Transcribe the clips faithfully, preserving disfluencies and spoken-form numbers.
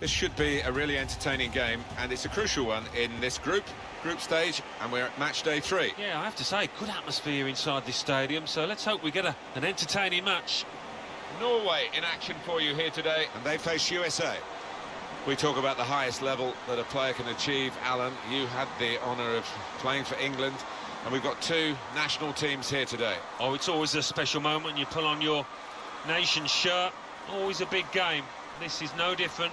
This should be a really entertaining game, and it's a crucial one in this group, group stage, and we're at match day three. Yeah, I have to say, good atmosphere inside this stadium, so let's hope we get a, an entertaining match. Norway in action for you here today, and they face U S A. We talk about the highest level that a player can achieve, Alan. You had the honour of playing for England, and we've got two national teams here today. Oh, it's always a special moment when you pull on your nation's shirt. Always a big game. This is no different.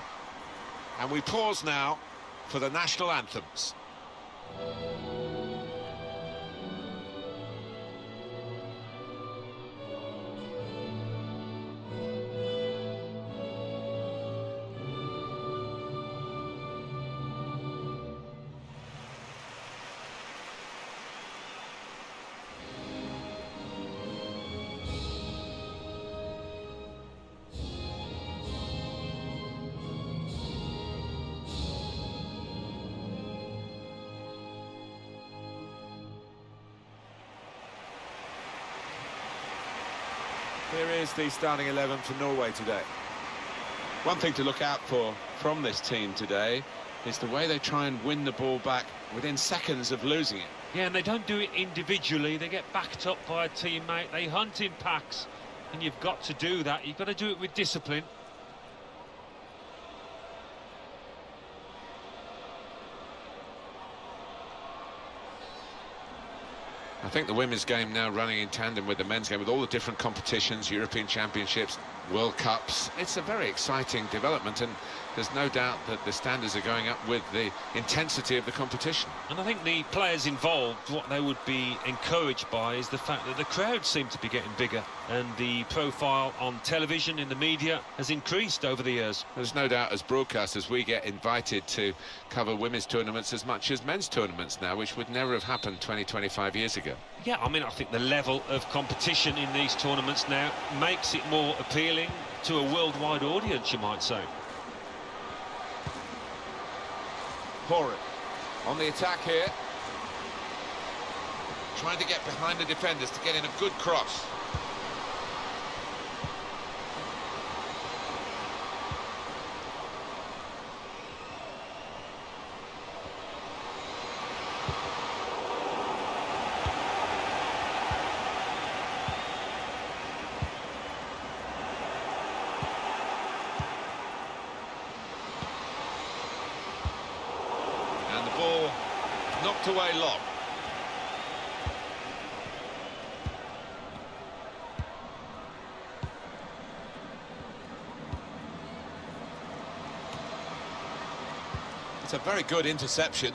And we pause now for the national anthems. Here is the starting eleven for Norway today. One thing to look out for from this team today is the way they try and win the ball back within seconds of losing it. Yeah, and they don't do it individually. They get backed up by a teammate. They hunt in packs, and you've got to do that. You've got to do it with discipline. I think the women's game now running in tandem with the men's game, with all the different competitions, European Championships, World Cups. It's a very exciting development, and there's no doubt that the standards are going up with the intensity of the competition. And I think the players involved, what they would be encouraged by is the fact that the crowd seems to be getting bigger, and the profile on television, in the media, has increased over the years. There's no doubt, as broadcasters, we get invited to cover women's tournaments as much as men's tournaments now, which would never have happened twenty, twenty-five years ago. Yeah, I mean, I think the level of competition in these tournaments now makes it more appealing to a worldwide audience, you might say. Horan on the attack here. Trying to get behind the defenders to get in a good cross. Knocked away long. It's a very good interception.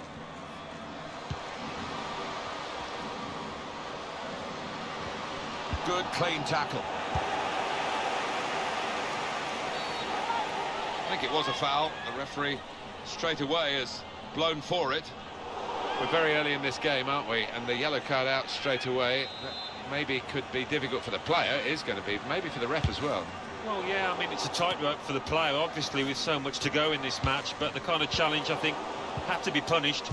Good, clean tackle. I think it was a foul. The referee straight away has blown for it. We're very early in this game, aren't we? And the yellow card out straight away, that maybe could be difficult for the player. It is going to be, maybe for the ref as well. Well, yeah, I mean, it's a tightrope for the player, obviously, with so much to go in this match, but the kind of challenge, I think, had to be punished.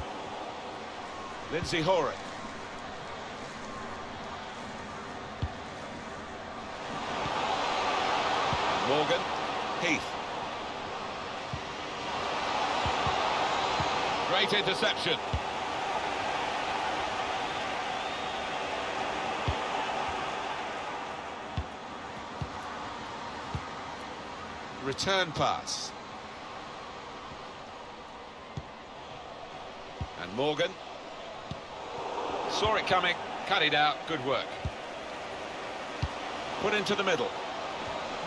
Lindsey Horan. Morgan. Heath. Great interception. Return pass. And Morgan saw it coming, cut it out, good work. Put into the middle.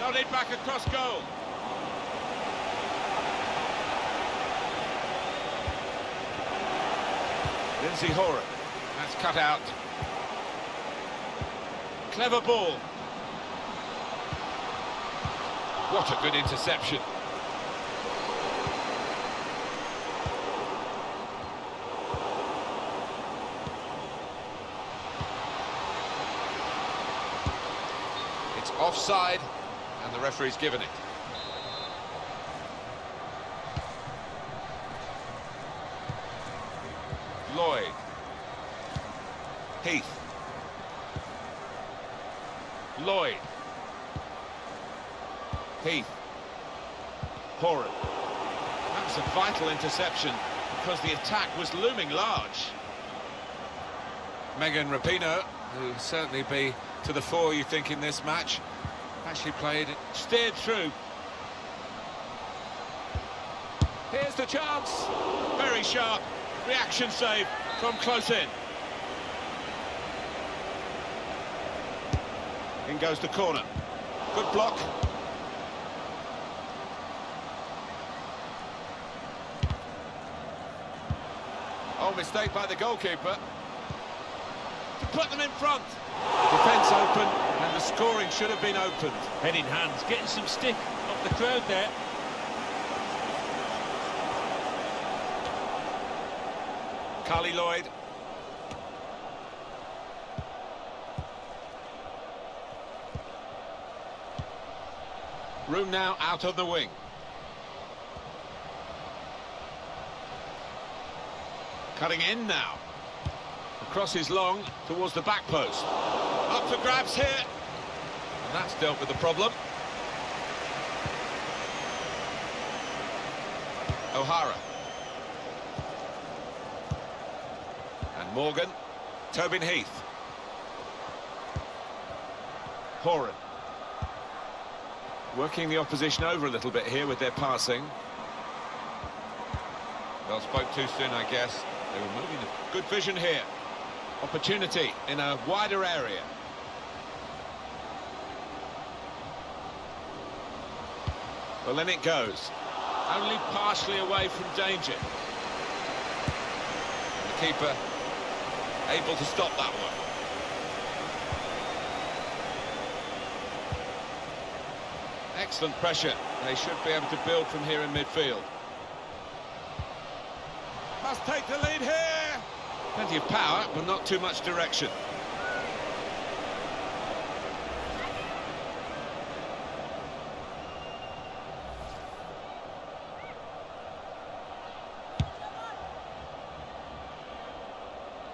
Nodded back across goal. Lindsey Horan, that's cut out. Clever ball. What a good interception. It's offside, and the referee's given it. Lloyd. Heath. Lloyd. Heath. Horan. It's a vital interception because the attack was looming large. Megan Rapinoe, who will certainly be to the fore, you think, in this match, actually played it, steered through. Here's the chance. Very sharp reaction save from close in. In goes the corner. Good block. Oh, mistake by the goalkeeper. To put them in front. Defence open, and the scoring should have been opened. Head in hands, getting some stick off the crowd there. Carly Lloyd. Room now out of the wing. Cutting in now. The cross is long towards the back post. Up for grabs here. And that's dealt with the problem. O'Hara. And Morgan. Tobin Heath. Horan. Working the opposition over a little bit here with their passing. Well, spoke too soon, I guess. They were moving. Good vision here. Opportunity in a wider area. Well, then it goes. Only partially away from danger. And the keeper able to stop that one. Excellent pressure. They should be able to build from here in midfield. Must take the lead here. Plenty of power, but not too much direction.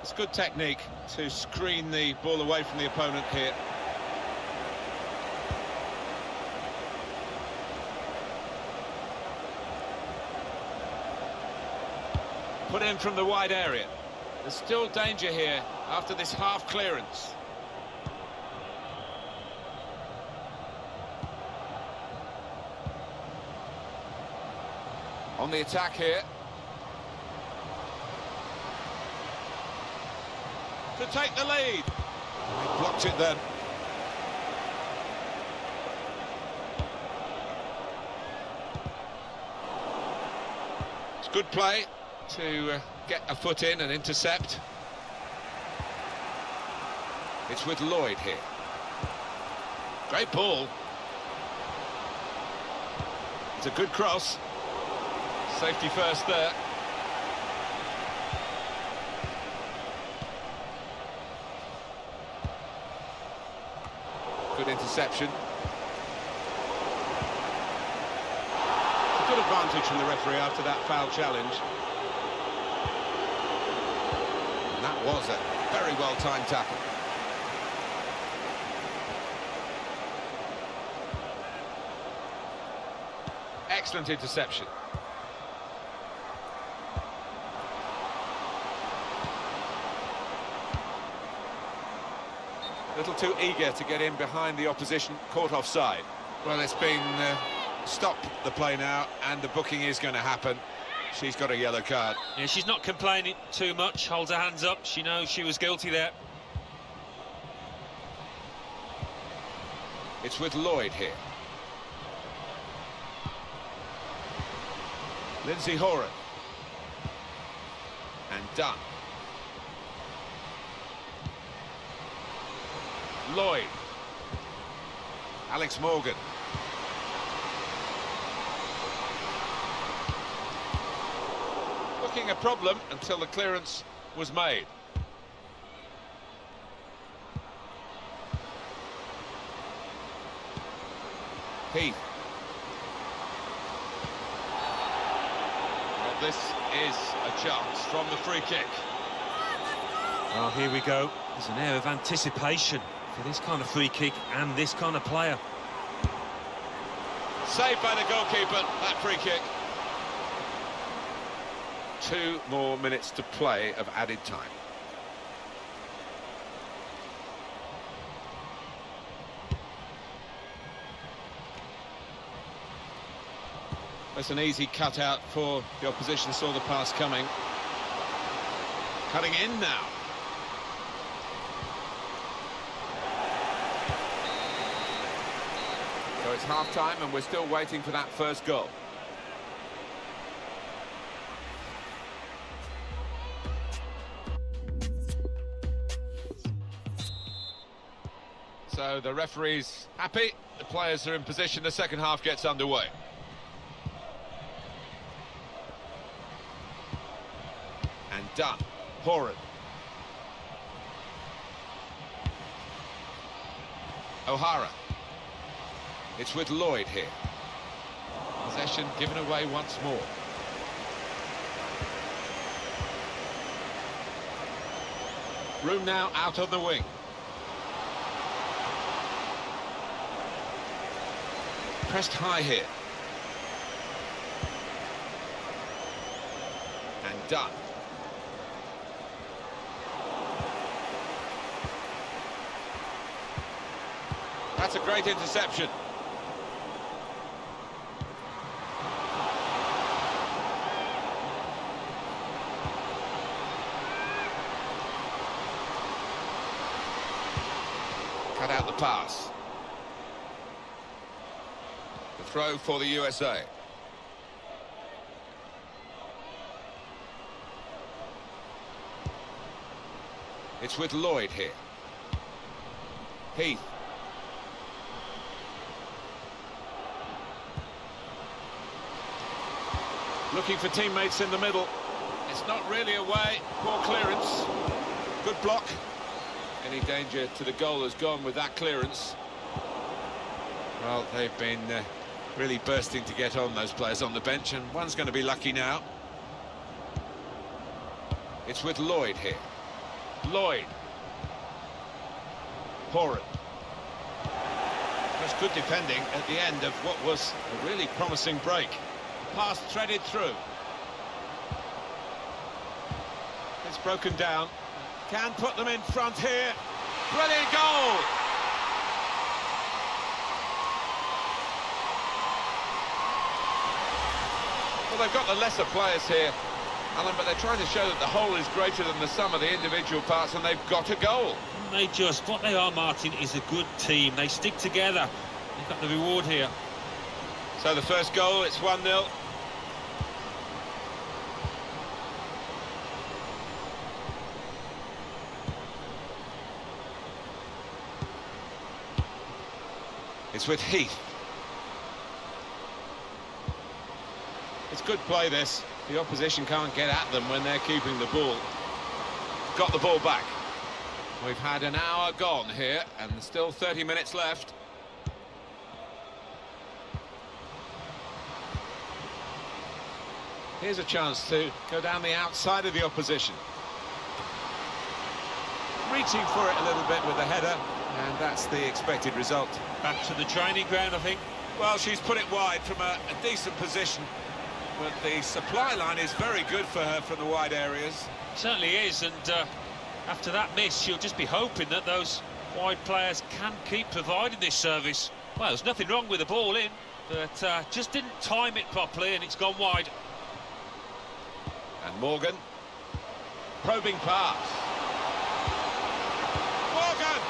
It's good technique to screen the ball away from the opponent here. Put in from the wide area. There's still danger here after this half clearance. On the attack here. To take the lead. They blocked it then. It's good play to uh, get a foot in and intercept. It's with Lloyd here. Great ball. It's a good cross. Safety first there. Good interception. It's a good advantage from the referee after that foul challenge. That was a very well-timed tackle. Excellent interception. A little too eager to get in behind the opposition, caught offside. Well, it's been uh, stop the play now, and the booking is going to happen. She's got a yellow card. Yeah, she's not complaining too much, holds her hands up. She knows she was guilty there. It's with Lloyd here. Lindsey Horan. And Dunn. Lloyd. Alex Morgan. A problem until the clearance was made. Heath. Well, this is a chance from the free kick. Well, here we go. There's an air of anticipation for this kind of free kick and this kind of player. Saved by the goalkeeper, that free kick. two more minutes to play of added time. That's an easy cutout for the opposition, saw the pass coming. Cutting in now. So it's half-time and we're still waiting for that first goal. So the referee's happy, the players are in position, the second half gets underway. And done. Horan. O'Hara. It's with Lloyd here. Possession given away once more. Room now out on the wing. Pressed high here. And done. That's a great interception. Cut out the pass. The throw for the U S A. It's with Lloyd here. Heath. Looking for teammates in the middle. It's not really away. Poor clearance. Good block. Any danger to the goal has gone with that clearance. Well, they've been uh, really bursting to get on, those players on the bench, and one's going to be lucky now. It's with Lloyd here. Lloyd. Horan. That's good defending at the end of what was a really promising break. Pass threaded through. It's broken down. Can put them in front here. Brilliant goal! Well, they've got the lesser players here, Alan, but they're trying to show that the whole is greater than the sum of the individual parts, and they've got a goal. They just, what they are, Martin, is a good team. They stick together. They've got the reward here. So the first goal, it's one nil. It's with Heath. It's good play, this. The opposition can't get at them when they're keeping the ball. Got the ball back. We've had an hour gone here, and still thirty minutes left. Here's a chance to go down the outside of the opposition. Reaching for it a little bit with the header, and that's the expected result. Back to the training ground, I think. Well, she's put it wide from a, a decent position, but the supply line is very good for her from the wide areas. It certainly is, and uh, after that miss, she'll just be hoping that those wide players can keep providing this service. Well, there's nothing wrong with the ball in, but uh, just didn't time it properly, and it's gone wide. And Morgan, probing pass. Morgan!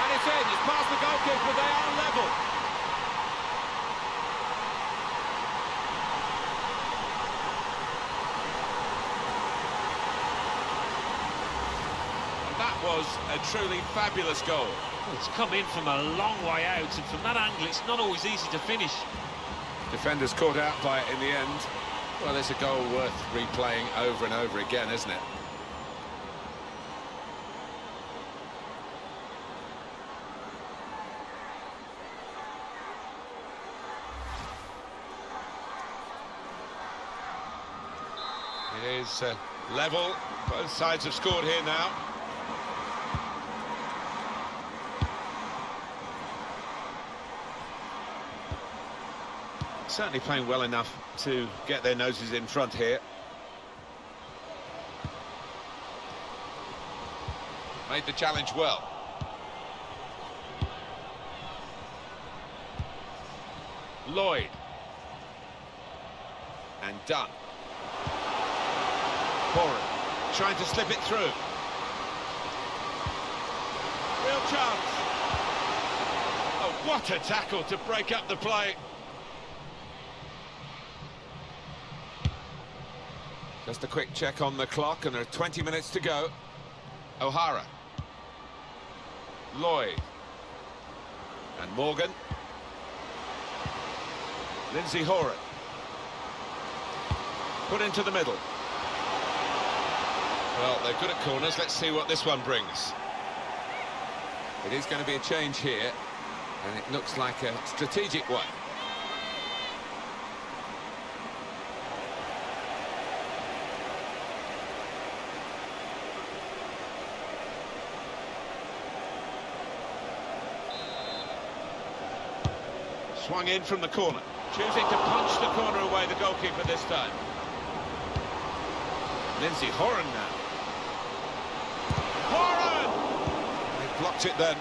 And it's in, it's past the goalkeeper, they are level. And that was a truly fabulous goal. Well, it's come in from a long way out, and from that angle it's not always easy to finish. Defenders caught out by it in the end. Well, it's a goal worth replaying over and over again, isn't it? It is uh, level. Both sides have scored here now. Certainly playing well enough to get their noses in front here. Made the challenge well. Lloyd. And Dunn. Horan trying to slip it through. Real chance. Oh, what a tackle to break up the play. Just a quick check on the clock, and there are twenty minutes to go. O'Hara. Lloyd. And Morgan. Lindsey Horan. Put into the middle. Well, they're good at corners. Let's see what this one brings. It is going to be a change here, and it looks like a strategic one. Swung in from the corner, choosing to punch the corner away, the goalkeeper this time. Lindsey Horan now. Horan! They blocked it then.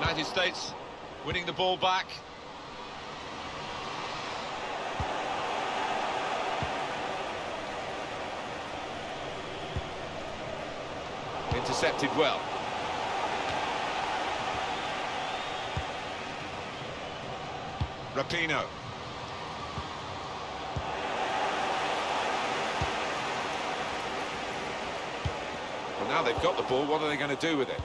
United States winning the ball back. Intercepted well. Rapinoe. Well, now they've got the ball, what are they going to do with it?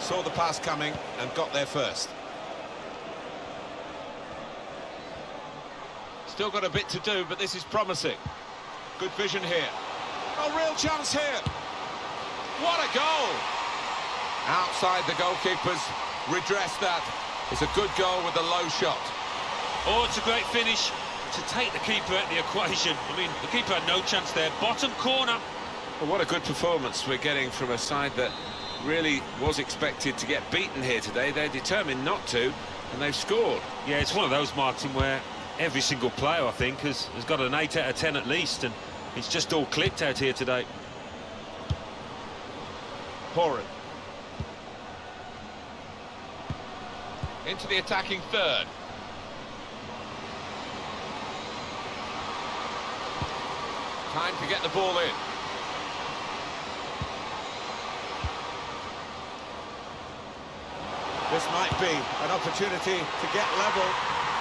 Saw the pass coming and got there first. Still got a bit to do, but this is promising. Good vision here. Oh, real chance here. What a goal! Outside the goalkeeper's redress, that is a good goal with a low shot. Oh, it's a great finish to take the keeper out of the equation. I mean, the keeper had no chance there. Bottom corner. Well, what a good performance we're getting from a side that really was expected to get beaten here today. They're determined not to, and they've scored. Yeah, it's one of those, Martin, where every single player, I think, has, has got an eight out of ten at least, and it's just all clicked out here today. Horan. Into the attacking third. Time to get the ball in. This might be an opportunity to get level.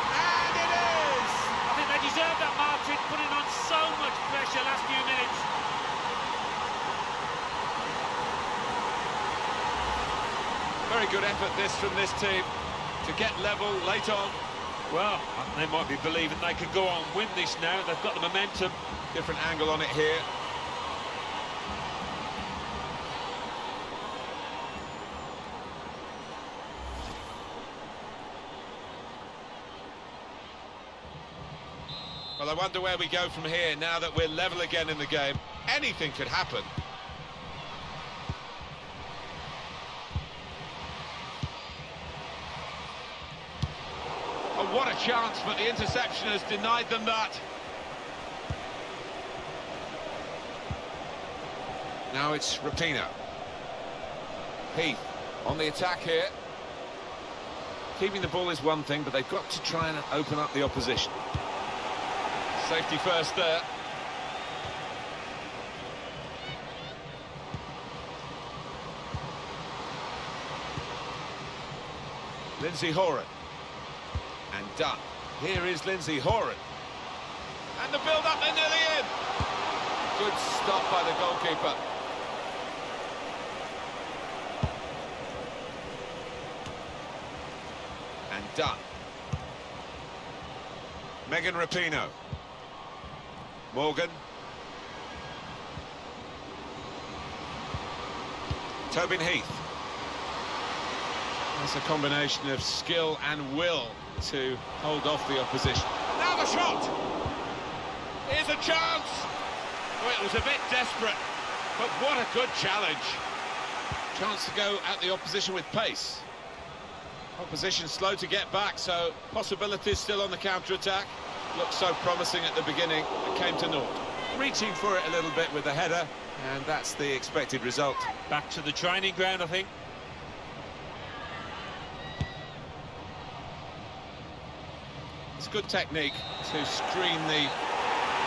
And it is! I think they deserve that, Martin, putting on so much pressure last few minutes. Very good effort this from this team. To get level late on. Well, they might be believing they could go on and win this now. They've got the momentum. Different angle on it here. Well, I wonder where we go from here now that we're level again in the game. Anything could happen. What a chance, but the interception has denied them that. Now it's Rapinoe. Heath on the attack here. Keeping the ball is one thing, but they've got to try and open up the opposition. Safety first there. Lindsey Horan. And done. Here is Lindsey Horan. And the build-up, they're nearly in. Good stop by the goalkeeper. And done. Megan Rapinoe. Morgan. Tobin Heath. That's a combination of skill and will to hold off the opposition. Now the shot! Here's a chance! Well, it was a bit desperate, but what a good challenge. Chance to go at the opposition with pace. Opposition slow to get back, so possibilities still on the counter-attack. looked so promising at the beginning, it came to naught. Reaching for it a little bit with the header, and that's the expected result. Back to the training ground, I think. It's good technique to screen the...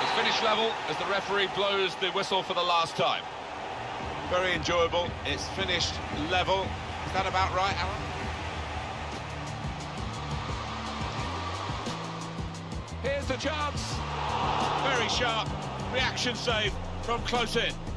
It's finished level as the referee blows the whistle for the last time. Very enjoyable. It's finished level. Is that about right, Alan? Here's the chance. Very sharp reaction save from close in.